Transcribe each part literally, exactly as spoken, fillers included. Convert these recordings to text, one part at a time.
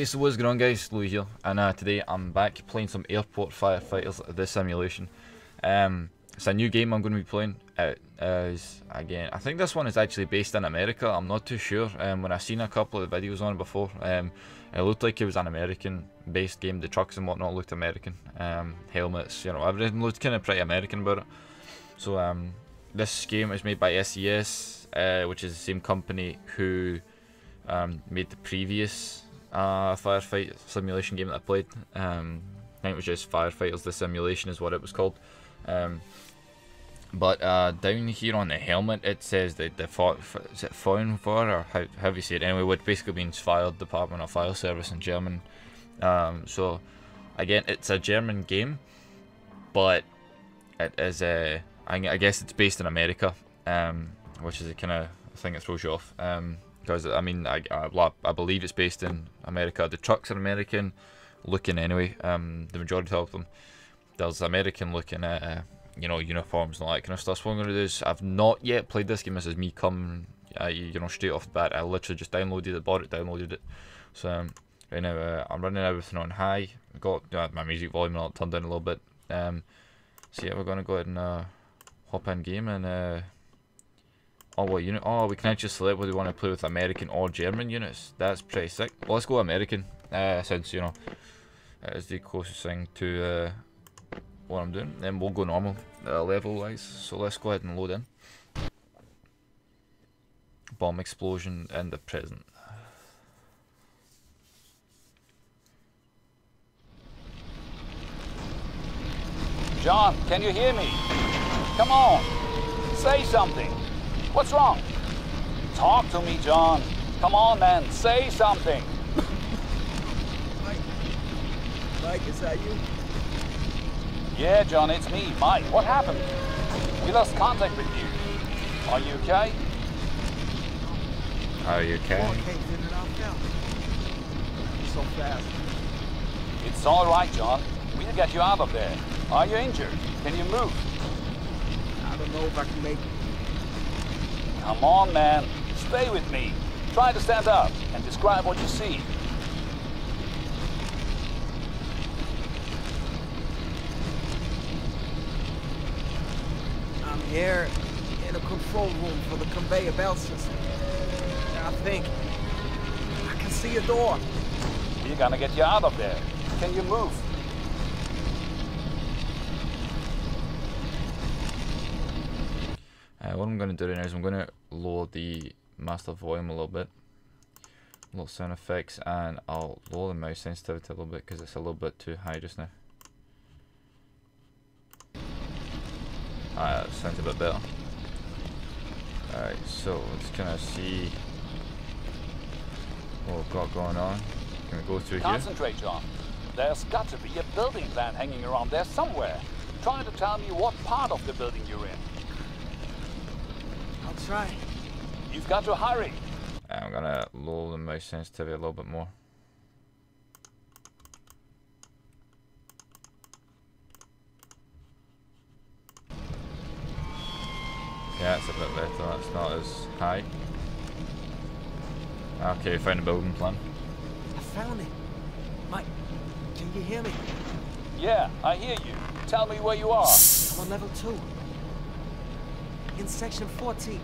Hey, so what's going on, guys? Lou here, and uh, today I'm back playing some Airport Firefighters: The Simulation. Um, it's a new game I'm going to be playing. It is, again, I think this one is actually based in America. I'm not too sure. Um, when I've seen a couple of videos on it before, um, it looked like it was an American-based game. The trucks and whatnot looked American. Um, helmets, you know, everything looked kind of pretty American about it. So um, this game is made by S E S, uh, which is the same company who um, made the previous Uh, firefight simulation game that I played. um, I think it was just Firefighters: The Simulation is what it was called. Um, but uh, down here on the helmet it says that the for, is it foreign fire, or how, how you say it anyway, which basically means fire department or fire service in German. Um, so again, it's a German game, but it is a, I, I guess it's based in America, um, which is a kind of thing that throws you off. Um, Because, I mean, I, I, I believe it's based in America. The trucks are American looking anyway, um, the majority of them. There's American looking, uh, you know, uniforms and all that kind of stuff. So what I'm going to do is, I've not yet played this game. This is me coming, uh, you know, straight off the bat. I literally just downloaded it, bought it, downloaded it. So, um, right now, uh, I'm running everything on high. I've got uh, my music volume all turned down a little bit. Um, so, yeah, we're going to go ahead and uh, hop in game and... Uh, Oh, what unit? Oh, we can actually select whether we want to play with American or German units. That's pretty sick. Well, let's go American, uh, since, you know, it is the closest thing to uh, what I'm doing. Then we'll go normal, uh, level-wise. So let's go ahead and load in. Bomb explosion in the present. John, can you hear me? Come on, say something. What's wrong? Talk to me, John. Come on, man. Say something. Mike. Mike, is that you? Yeah, John, it's me, Mike. What happened? We lost contact with you. Are you okay? Are you okay? So fast. It's all right, John. We'll get you out of there. Are you injured? Can you move? I don't know if I can make it. Come on, man. Stay with me. Try to stand up and describe what you see. I'm here in a control room for the conveyor belt system. I think I can see a door. We're gonna get you out of there. Can you move? Uh, what I'm going to do right now is I'm going to lower the master volume a little bit, a little sound effects, and I'll lower the mouse sensitivity a little bit because it's a little bit too high just now. Alright, that sounds a bit better. Alright, so let's kind of see what we've got going on. Can we go through Concentrate, here? Concentrate, John. There's got to be a building plan hanging around there somewhere. Try to tell me what part of the building you're in. Right. You've got to hurry. I'm gonna lower the mouse sensitivity a little bit more. Yeah, it's a bit better. That's not as high. Okay, we found a building plan. I found it. Mike, can you hear me? Yeah, I hear you. Tell me where you are. I'm on level two. In section fourteen.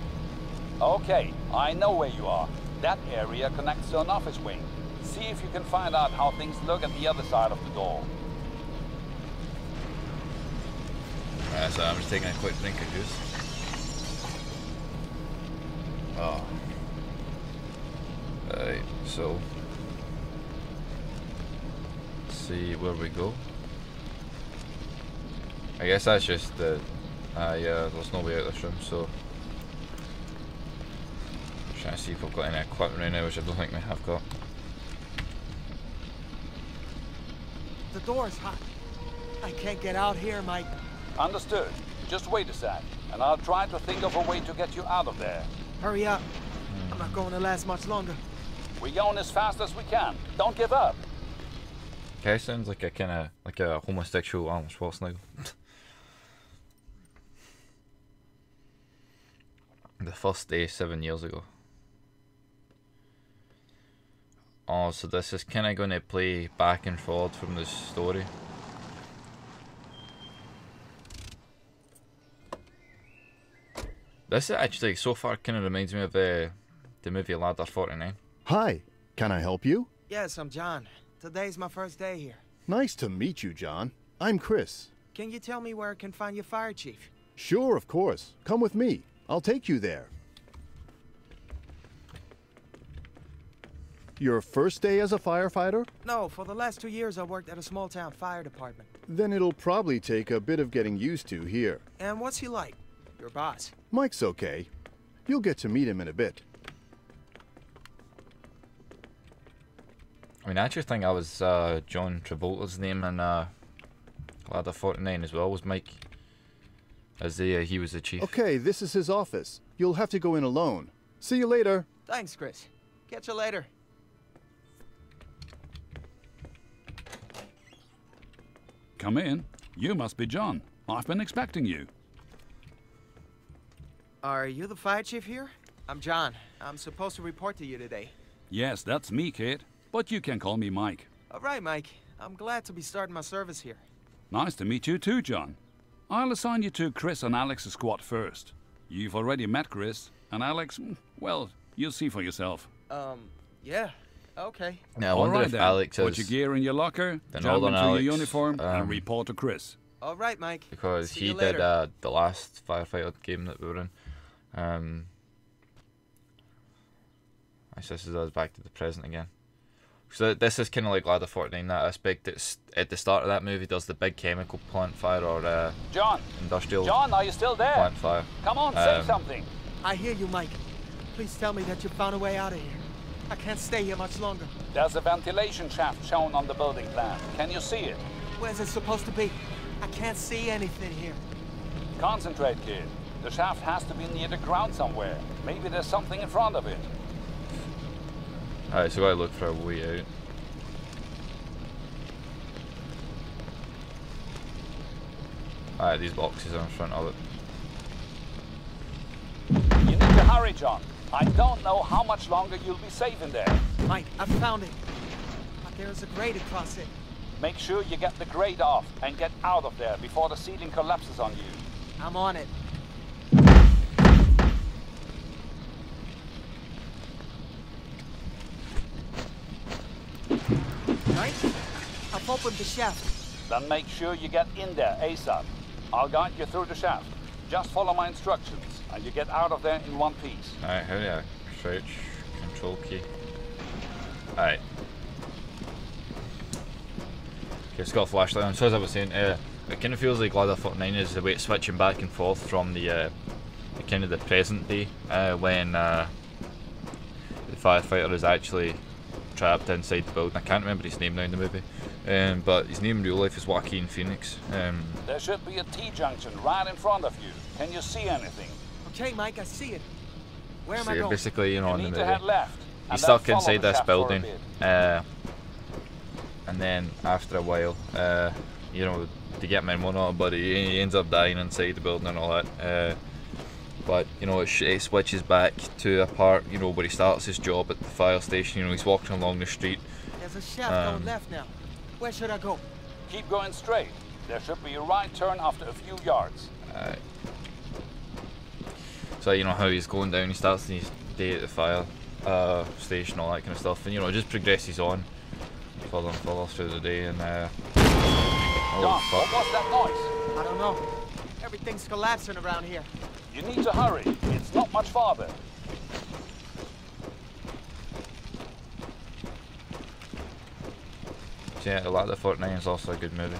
Okay, I know where you are. That area connects to an office wing. See if you can find out how things look at the other side of the door. Alright, so I'm just taking a quick drink of juice. Oh. Alright, so... let's see where we go. I guess that's just the... Uh, yeah, there's no way out of this room, so... I'm trying to see if we've got any equipment right now, which I don't think we have got. The door is hot. I can't get out here, Mike. Understood. Just wait a sec, and I'll try to think of a way to get you out of there. Hurry up. Hmm. I'm not going to last much longer. We're going as fast as we can. Don't give up. Okay, sounds like a kind of, like a homosexual Arnold Schwarzenegger. The first day seven years ago. Oh, so this is kind of going to play back and forth from the story. This actually, so far, kind of reminds me of uh, the movie Ladder forty-nine. Hi, can I help you? Yes, I'm John. Today's my first day here. Nice to meet you, John. I'm Chris. Can you tell me where I can find your fire chief? Sure, of course. Come with me. I'll take you there. Your first day as a firefighter? No, for the last two years I worked at a small-town fire department. Then it'll probably take a bit of getting used to here. And what's he like? Your boss? Mike's okay. You'll get to meet him in a bit. I mean, I actually think I was uh, John Travolta's name in uh, Ladder forty-nine as well, was Mike. As the, uh, he was the chief. Okay, this is his office. You'll have to go in alone. See you later. Thanks, Chris. Catch you later. Come in. You must be John. I've been expecting you. Are you the fire chief here? I'm John. I'm supposed to report to you today. Yes, that's me, Kate. But you can call me Mike. All right, Mike. I'm glad to be starting my service here. Nice to meet you too, John. I'll assign you to Chris and Alex's squad first. You've already met Chris, and Alex, well, you'll see for yourself. Um, yeah, okay. Now, I wonder all right, if then. Alex has... Put your gear in your locker, jump into Alex, your uniform, um, and report to Chris. All right, Mike. Because see he did uh, the last firefighter game that we were in. Um, I guess this is back to the present again. So this is kind of like Ladder forty-nine, that aspect. It's at the start of that movie. Does the big chemical plant fire or uh, John industrial? John, are you still there? Plant fire. Come on, um, say something. I hear you, Mike. Please tell me that you found a way out of here. I can't stay here much longer. There's a ventilation shaft shown on the building plan. Can you see it? Where's it supposed to be? I can't see anything here. Concentrate, kid. The shaft has to be near the ground somewhere. Maybe there's something in front of it. Alright, so I look for a way out. Alright, these boxes are in front of it. You need to hurry, John. I don't know how much longer you'll be safe in there. Mike, I found it. But there's a grate across it. Make sure you get the grate off and get out of there before the ceiling collapses on you. I'm on it. I've opened the shaft. Then make sure you get in there ASAP. I'll guide you through the shaft. Just follow my instructions, and you get out of there in one piece. Alright, here we are. Search, control key. Alright. Okay, it's got a flashlight on. So as I was saying, uh, it kind of feels like Ladder forty-nine is the way it's switching back and forth from the, uh, the kind of the present day uh, when uh, the firefighter is actually trapped inside the building. I can't remember his name now in the movie, um, but his name in real life is Joaquin Phoenix. Um, there should be a T-junction right in front of you. Can you see anything? Okay, Mike, I see it. Where am I going? Basically, you know, in the movie, he's stuck inside this building, uh, and then after a while, uh, you know, to get him in whatnot, but he, he ends up dying inside the building and all that. Uh, But, you know, it, sh it switches back to a part, you know, where he starts his job at the fire station. You know, he's walking along the street. There's a shaft um, going left now. Where should I go? Keep going straight. There should be a right turn after a few yards. Alright. So, you know, how he's going down, he starts his day at the fire uh, station, all that kind of stuff. And, you know, it just progresses on further and further through the day. And, uh... oh, John, fuck. What was that noise? I don't know. Everything's collapsing around here. You need to hurry. It's not much farther. Yeah, Ladder forty-nine is also a good movie.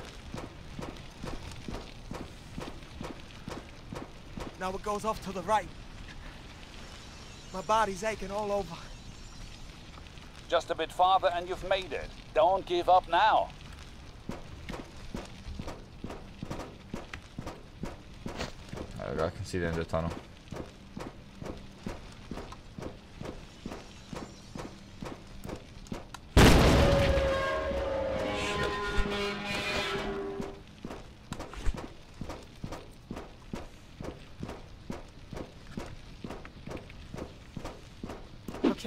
Now it goes off to the right. My body's aching all over. Just a bit farther and you've made it. Don't give up now. I can see the end of the tunnel. Shit.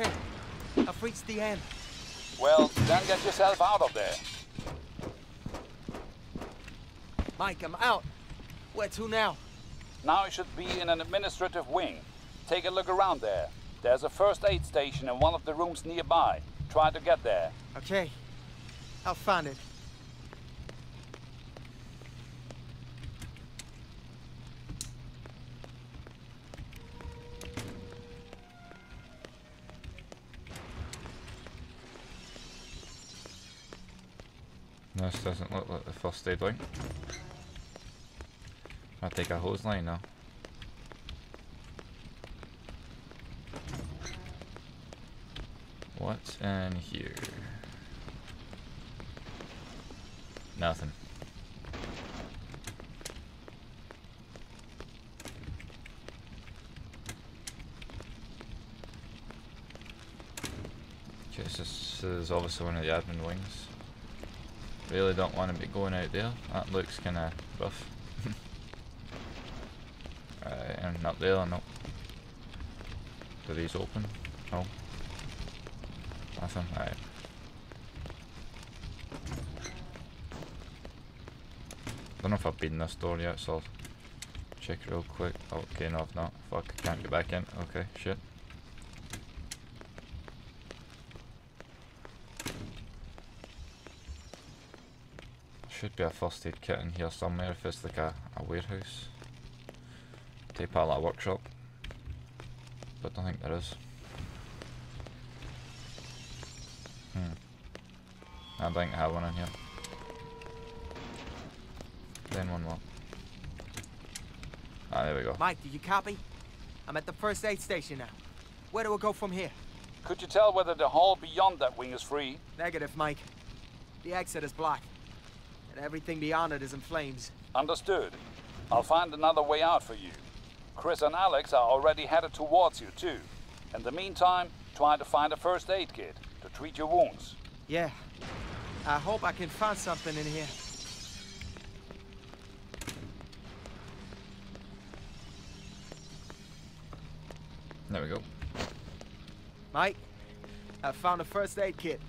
Okay, I've reached the end. Well, then get yourself out of there. Mike, I'm out. Where to now? Now you should be in an administrative wing. Take a look around there. There's a first aid station in one of the rooms nearby. Try to get there. Okay. I'll find it. This doesn't look like the first aid line. I'll take a hose line now. What's in here? Nothing. Okay, this is obviously one of the admin wings. Really don't want to be going out there. That looks kind of rough. Right, and up there or no? Do these open? No. Nothing. Alright. Don't know if I've been in this door yet, so I'll check real quick. Okay, no, I've not. Fuck, I can't get back in. Okay, shit. Should be a first aid kit in here somewhere if it's like a, a warehouse. Tape out that workshop. But I don't think there is. Hmm. I don't think I have one in here. Then one more. Ah, there we go. Mike, do you copy? I'm at the first aid station now. Where do we go from here? Could you tell whether the hall beyond that wing is free? Negative, Mike. The exit is blocked. And everything beyond it is in flames. Understood. I'll find another way out for you. Chris and Alex are already headed towards you, too. In the meantime, try to find a first aid kit to treat your wounds. Yeah. I hope I can find something in here. There we go. Mike, I found a first aid kit.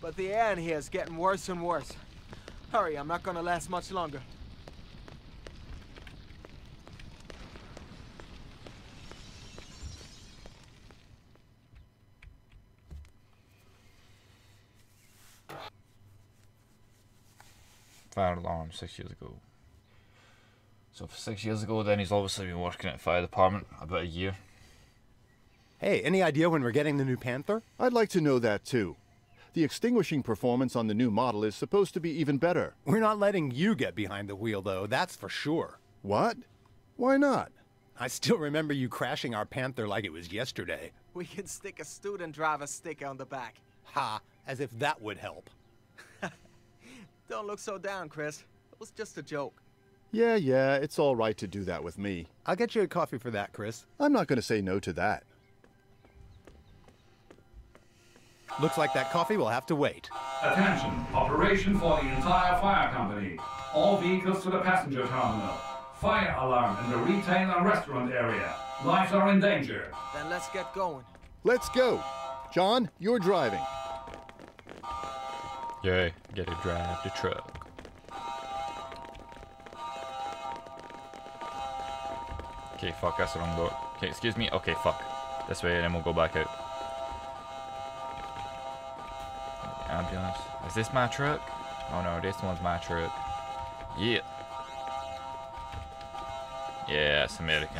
But the air in here is getting worse and worse. Hurry, I'm not gonna last much longer. Fire alarm six years ago. So for six years ago, then he's obviously been working at the fire department about a year. Hey, any idea when we're getting the new Panther? I'd like to know that too. The extinguishing performance on the new model is supposed to be even better. We're not letting you get behind the wheel, though, that's for sure. What? Why not? I still remember you crashing our Panther like it was yesterday. We can stick a student driver sticker on the back. Ha, as if that would help. Don't look so down, Chris. It was just a joke. Yeah, yeah, it's all right to do that with me. I'll get you a coffee for that, Chris. I'm not going to say no to that. Looks like that coffee will have to wait. Attention, operation for the entire fire company. All vehicles to the passenger terminal. Fire alarm in the retail and restaurant area. Lives are in danger. Then let's get going. Let's go. John, you're driving. Yay, get to drive the truck. Okay, fuck, that's the wrong door. Okay, excuse me. Okay, fuck. This way, and then we'll go back out. Ambulance. Is this my truck? Oh no, this one's my truck. Yeah. Yeah, it's American.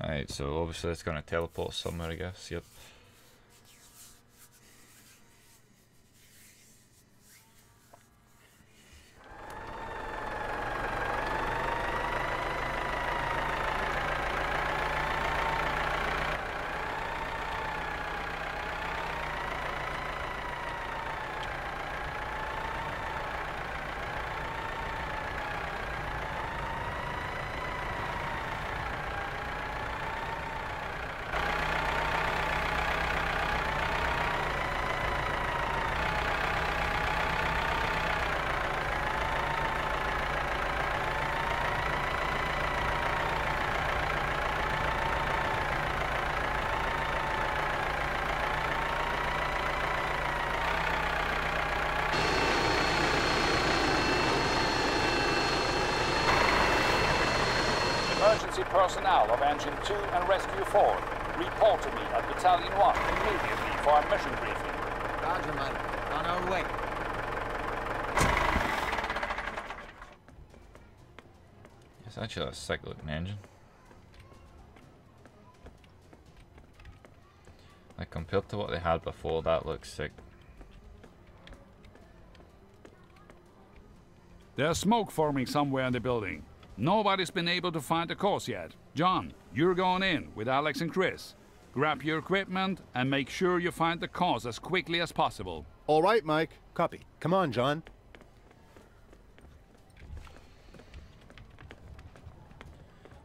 Alright, so obviously it's gonna teleport somewhere, I guess. Yep. emergency personnel of Engine two and Rescue four. Report to me at Battalion one immediately for our mission briefing. Roger, man. On our way. It's actually a sick looking engine. Like, compared to what they had before, that looks sick. There's smoke forming somewhere in the building. Nobody's been able to find the cause yet. John, you're going in with Alex and Chris. Grab your equipment and make sure you find the cause as quickly as possible. All right, Mike. Copy. Come on, John.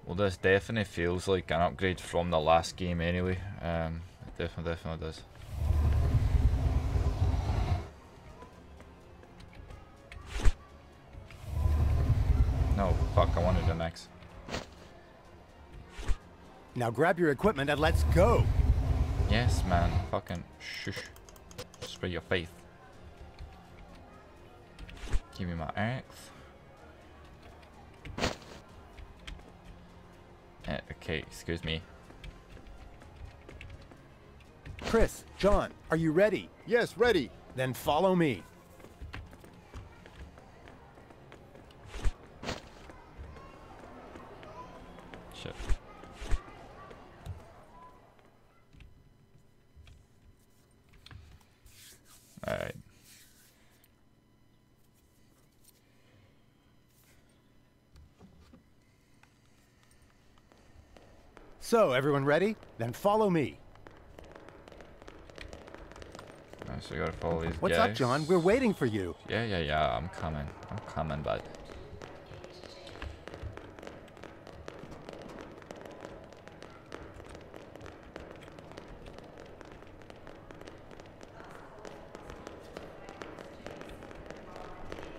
Well, this definitely feels like an upgrade from the last game anyway. Um, it definitely, definitely does. No, fuck, I wanted an X. Now grab your equipment and let's go. Yes, man. Fucking shush. Spread your faith. Give me my axe. Uh, okay, excuse me. Chris, John, are you ready? Yes, ready. Then follow me. Shit. Alright. So, everyone ready? Then follow me. Oh, so we gotta follow these guys. What's up, John? We're waiting for you. Yeah, yeah, yeah. I'm coming. I'm coming, bud.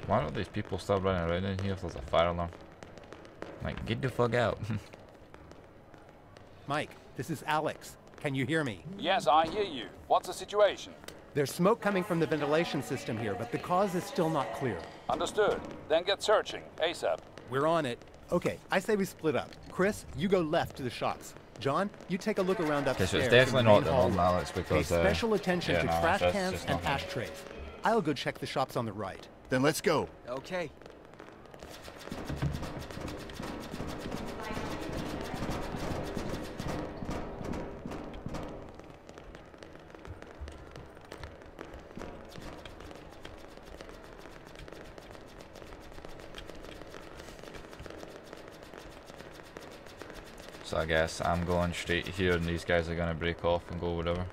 Why don't these people stop running around in here if there's a fire alarm? Like, get the fuck out. Mike, this is Alex. Can you hear me? Yes, I hear you. What's the situation? There's smoke coming from the ventilation system here, but the cause is still not clear. Understood. Then get searching, ASAP. We're on it. Okay, I say we split up. Chris, you go left to the shops. John, you take a look around upstairs. Okay, so it's definitely not the home, Alex, because... Pay special uh, attention yeah, to no, trash that's, cans that's and ashtrays. I'll go check the shops on the right. Then let's go. Okay. I guess I'm going straight here and these guys are gonna break off and go whatever.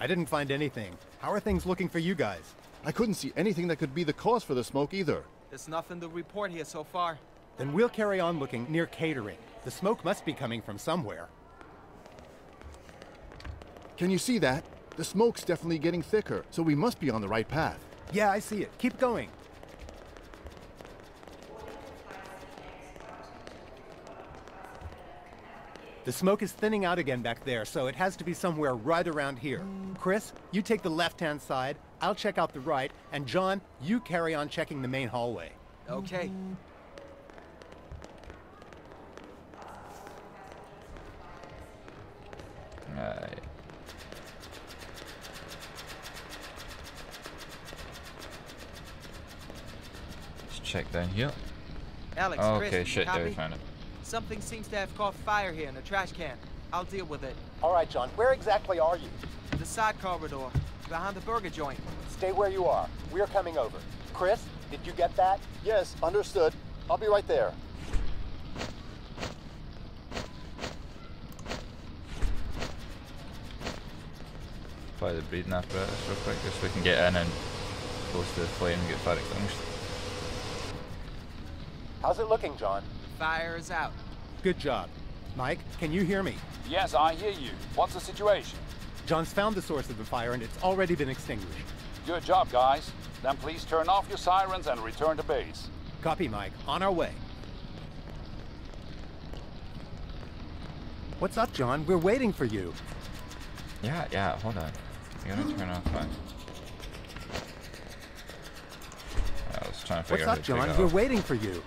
I didn't find anything. How are things looking for you guys? I couldn't see anything that could be the cause for the smoke either. There's nothing to report here so far. Then we'll carry on looking near catering. The smoke must be coming from somewhere. Can you see that? The smoke's definitely getting thicker, so we must be on the right path. Yeah, I see it. Keep going. The smoke is thinning out again back there, so it has to be somewhere right around here. Chris, you take the left-hand side, I'll check out the right, and John, you carry on checking the main hallway. Okay. Mm-hmm. Check down here. Alex, oh, okay, Chris, shit, there we found it. Something seems to have caught fire here in a trash can. I'll deal with it. All right, John, where exactly are you? The side corridor, behind the burger joint. Stay where you are. We're coming over. Chris, did you get that? Yes, understood. I'll be right there. Apply the breathing apparatus real quick, just so we can get in and close to the flame and get fire extinguished. How's it looking, John? Fire is out. Good job. Mike, can you hear me? Yes, I hear you. What's the situation? John's found the source of the fire and it's already been extinguished. Good job, guys. Then please turn off your sirens and return to base. Copy, Mike. On our way. What's up, John? We're waiting for you. Yeah, yeah, hold on. You gotta turn off my... I was trying to figure out. What's up, John? We're waiting for you.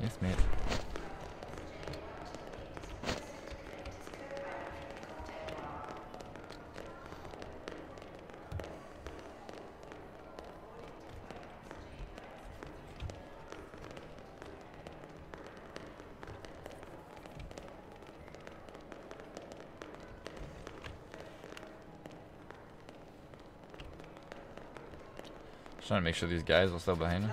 Yes, mate. Just trying to make sure these guys will stay behind us.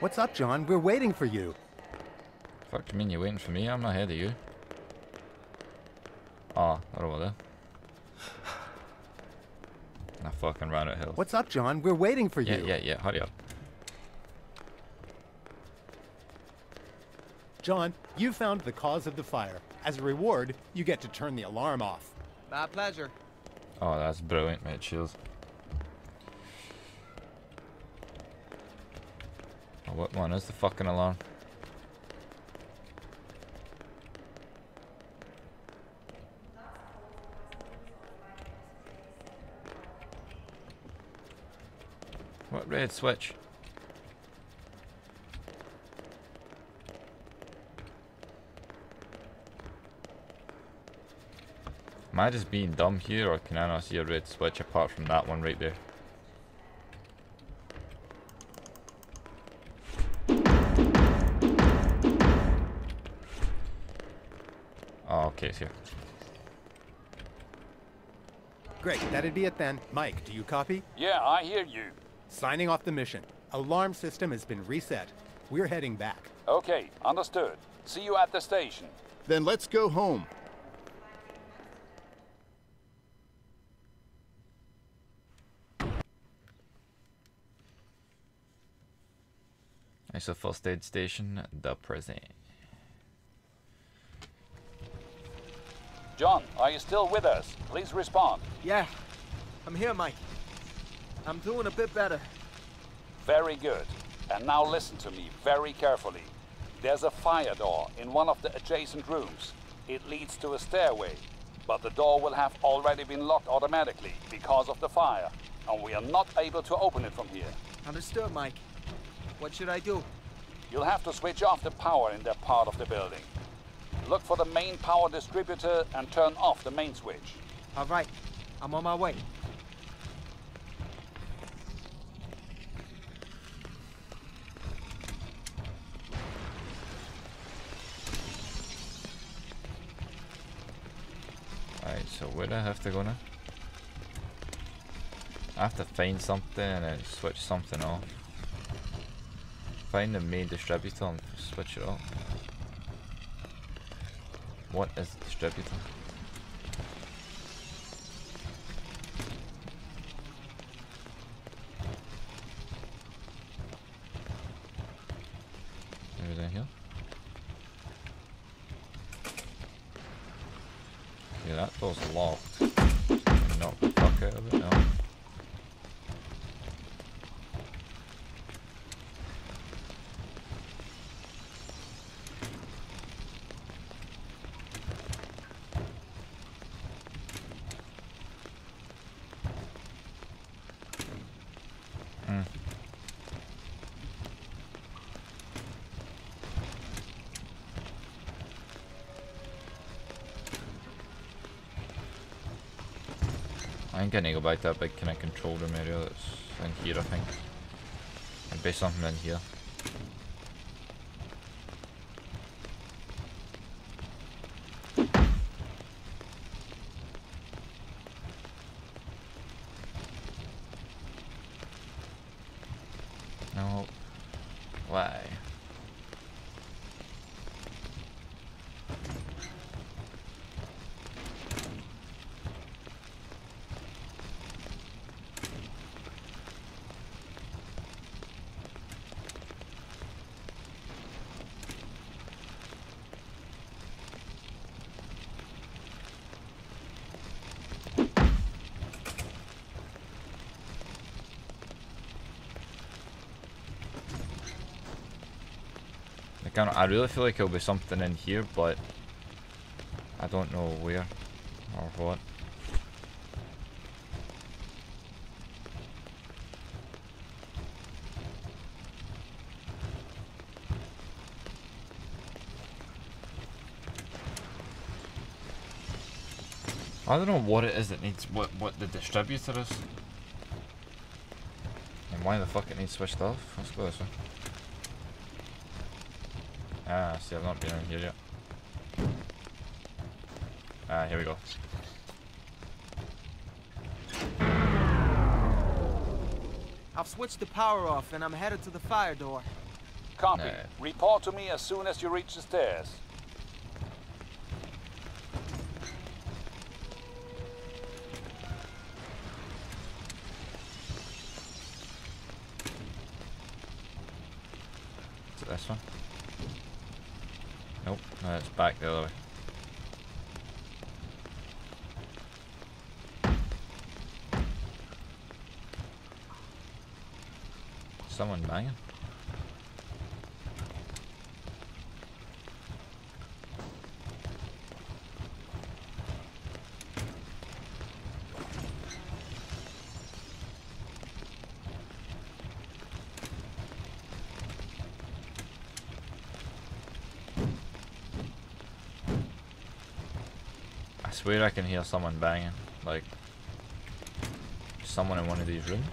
What's up, John? We're waiting for you. Fuck, you mean you're waiting for me? I'm not ahead of you. Aw, what about that? I fucking ran out hill. What's up, John? We're waiting for yeah, you. Yeah, yeah, yeah. Hurry up. John, you found the cause of the fire. As a reward, you get to turn the alarm off. My pleasure. Oh, that's brilliant, mate. Chills. Oh, what one is the fucking alarm? What red switch? Am I just being dumb here, or can I not see a red switch apart from that one right there? Oh, okay, it's here. Great, that'd be it then. Mike, do you copy? Yeah, I hear you. Signing off the mission. Alarm system has been reset. We're heading back. Okay, understood. See you at the station. Then let's go home. It's the first aid station, the prison. John, are you still with us? Please respond. Yeah, I'm here, Mike. I'm doing a bit better. Very good. And now listen to me very carefully. There's a fire door in one of the adjacent rooms. It leads to a stairway, but the door will have already been locked automatically because of the fire, and we are not able to open it from here. Understood, Mike. What should I do? You'll have to switch off the power in that part of the building. Look for the main power distributor and turn off the main switch. All right, I'm on my way. All right, so where do I have to go now? I have to find something and switch something off. Find the main distributor and switch it off. What is the distributor? Maybe down here? Yeah, that door's locked. Knock the fuck out of it now. I'm gonna go back to that big kind of control room area that's in here, I think. There'd be something in here. No. Why? kind of, I really feel like there'll be something in here, but I don't know where or what. I don't know what it is that needs, what, what the distributor is. And why the fuck it needs switched off? Let's go this way. Ah, see, I've not been in here yet. Ah, here we go. I've switched the power off and I'm headed to the fire door. Copy. No. Report to me as soon as you reach the stairs. This one? Nope, no, it's back the other way. Someone banging? I swear I can hear someone banging, like someone in one of these rooms.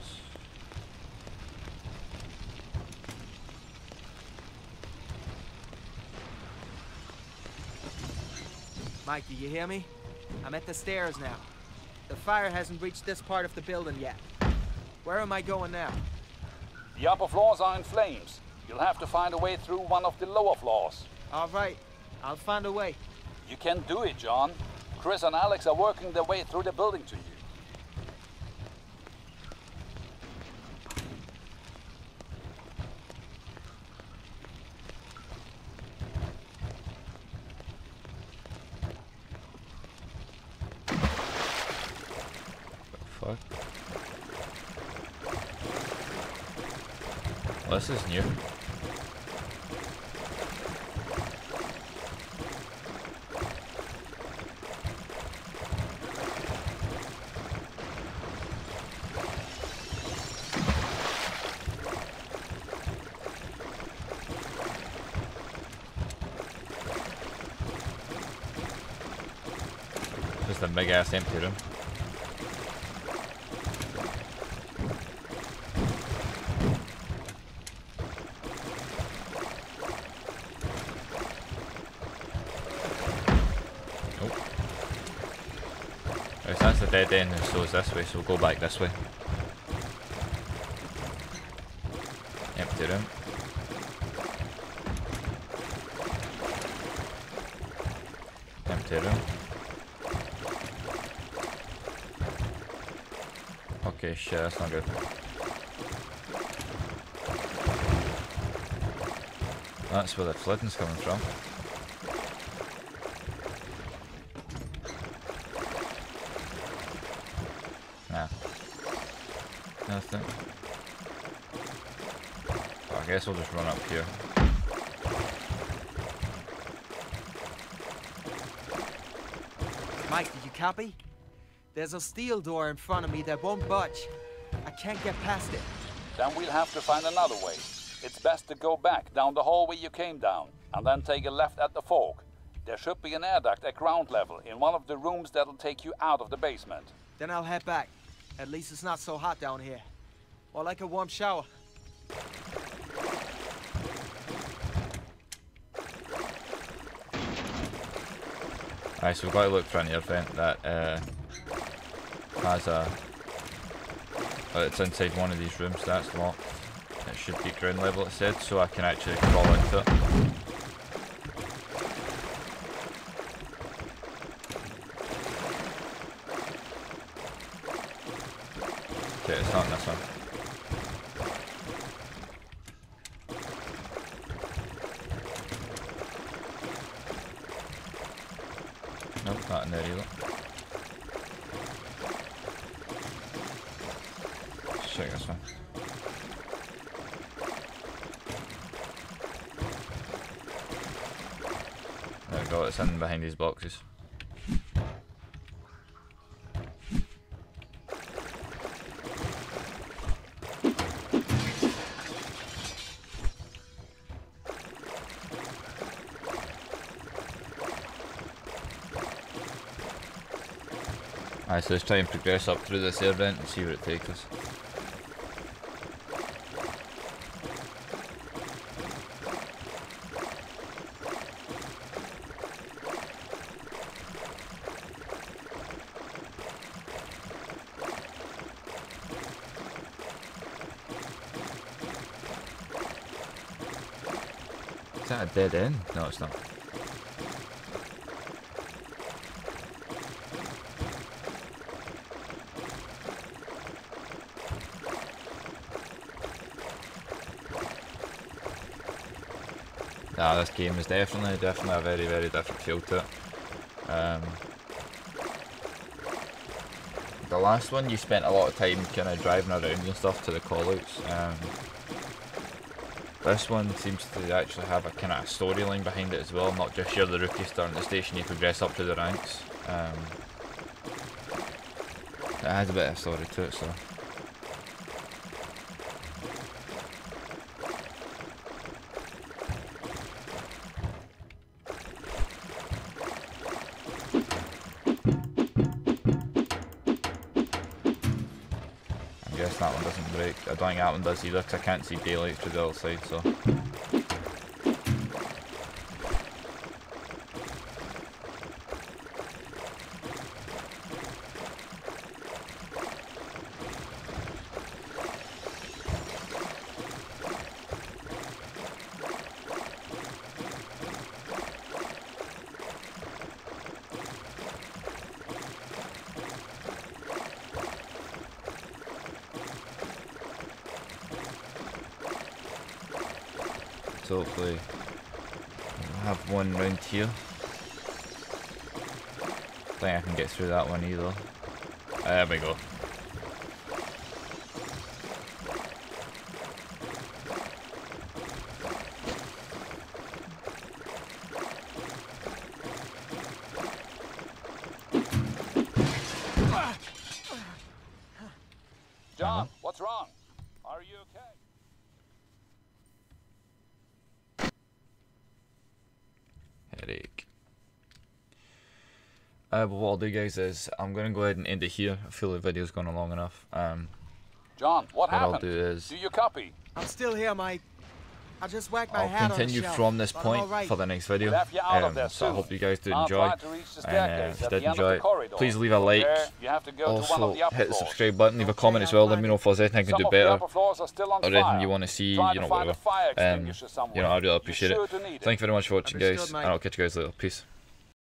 Mikey, you hear me? I'm at the stairs now. The fire hasn't reached this part of the building yet. Where am I going now? The upper floors are in flames. You'll have to find a way through one of the lower floors. All right, I'll find a way. You can do it, John. Chris and Alex are working their way through the building to you. What the fuck? Well, this is new. The big ass empty room. Nope. Right, so that's the dead end, and so is this way, so we'll go back this way. Empty room. Empty room. Okay, shit, that's not good. That's where the flooding's coming from. Nah. Nothing. I guess we'll just run up here. Mike, did you copy? There's a steel door in front of me that won't budge. I can't get past it. Then we'll have to find another way. It's best to go back down the hallway you came down, and then take a left at the fork. There should be an air duct at ground level in one of the rooms that'll take you out of the basement. Then I'll head back. At least it's not so hot down here. Or like a warm shower. Alright, so we've got to look for an air vent that, uh... has a, uh, it's inside one of these rooms, that's locked. It should be ground level, it said, so I can actually crawl into it. Okay, it's not in this one. Nope, not in there either. Check this one. got something behind these boxes. Alright, so let's try and progress up through this air vent and see where it takes us. Is that a dead end? No, it's not. Ah, this game is definitely, definitely a very, very different feel to it. Um, the last one you spent a lot of time kind of driving around and stuff to the callouts. Um, this one seems to actually have a kind of storyline behind it as well, not just you're the rookie starting the station, you progress up to the ranks. Um, it has a bit of story to it, so. That one doesn't break. I don't think that one does either because I can't see daylight through the other side, so. So hopefully we'll have one round here. I don't think I can get through that one either. There we go. John, uh-huh. What's wrong? Are you okay? Uh, but what I'll do, guys, is I'm going to go ahead and end it here. I feel the video's gone on long enough. Um, John, what, what happened? I'll do is... Do you copy? I'm still here, mate. I just whacked my hand on the shelf. I'll continue from this point right. for the next video. Um, so soon. I hope you guys do enjoy. And uh, if you did enjoy it, please leave a like. You have to go also, to one of the hit the subscribe button, leave a comment as well. Let me know if there's anything I can Some do better or anything you want to see, Trying you know, whatever. Um, you know, I really appreciate it. Thank you very much for watching, guys, and I'll catch you guys later. Peace.